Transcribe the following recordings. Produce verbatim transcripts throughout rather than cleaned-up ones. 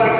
There's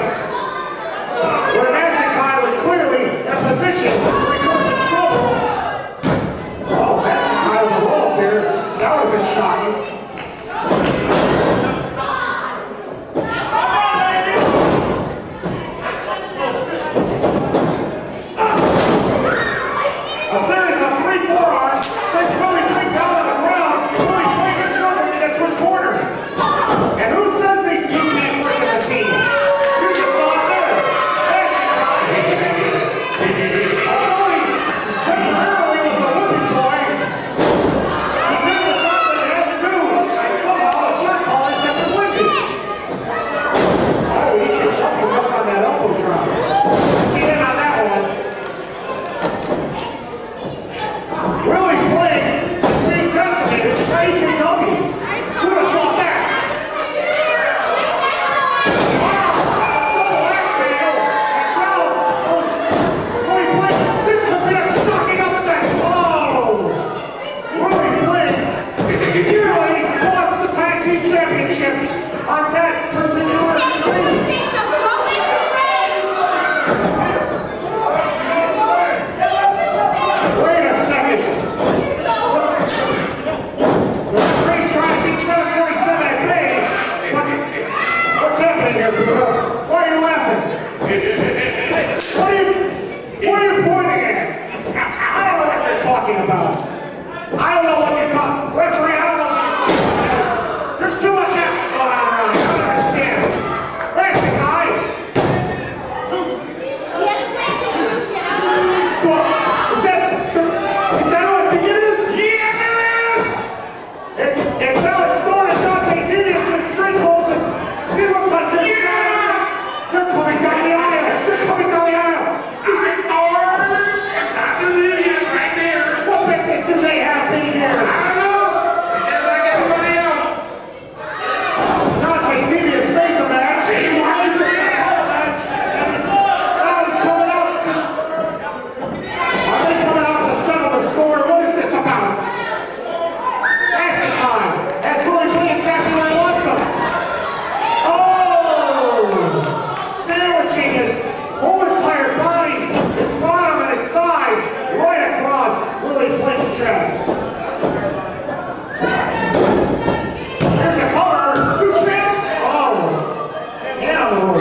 a car. Who oh. Animal.